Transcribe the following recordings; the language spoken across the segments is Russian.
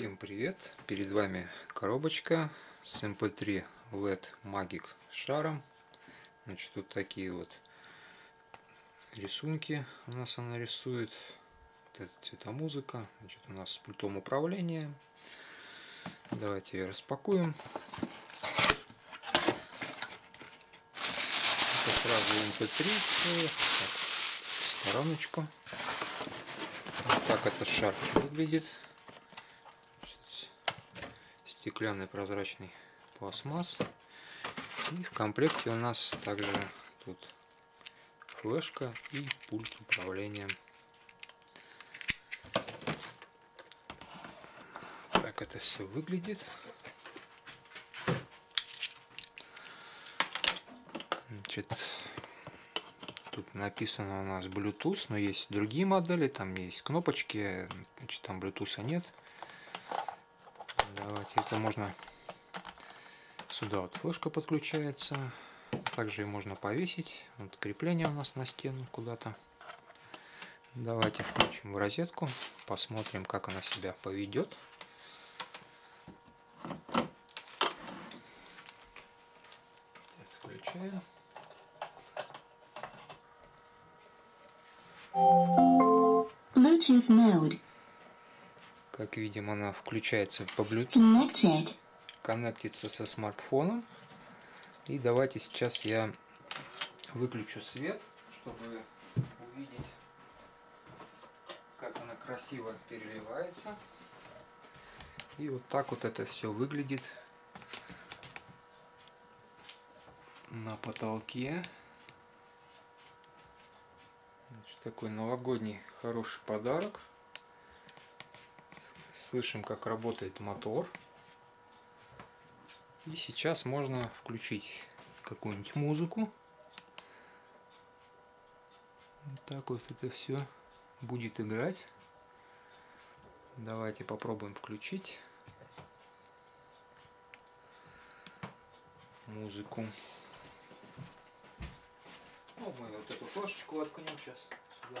Всем привет! Перед вами коробочка с MP3 LED Magic шаром. Значит, тут такие вот рисунки у нас она рисует. Вот это цветомузыка. Значит, у нас с пультом управления. Давайте ее распакуем. Это сразу MP3. Так, в стороночку. Вот так этот шар выглядит. Стеклянный прозрачный пластмасс. И в комплекте у нас также тут флешка и пульт управления. Так это все выглядит. Значит, тут написано у нас Bluetooth, но есть другие модели, там есть кнопочки, значит, там Bluetooth нет. Давайте это можно сюда, вот флешка подключается, также ее можно повесить, вот крепление у нас на стену куда-то. Давайте включим в розетку, посмотрим, как она себя поведет. Сейчас включаю. Bluetooth mode. Как видим, она включается по Bluetooth, коннектится со смартфоном. И давайте сейчас я выключу свет, чтобы увидеть, как она красиво переливается. И вот так вот это все выглядит на потолке. Значит, такой новогодний хороший подарок. Слышим, как работает мотор. И сейчас можно включить какую-нибудь музыку. Вот так вот это все будет играть. Давайте попробуем включить музыку. Ну, мы вот эту флешечку воткнем сейчас сюда.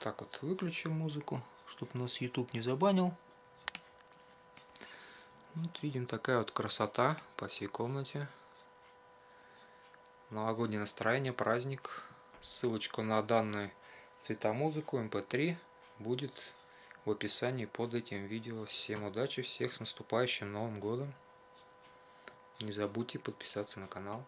Так вот выключим музыку, чтобы нас YouTube не забанил. Вот видим, такая вот красота по всей комнате. Новогоднее настроение, праздник. Ссылочку на данную цветомузыку MP3 будет в описании под этим видео. Всем удачи, всех с наступающим Новым годом. Не забудьте подписаться на канал.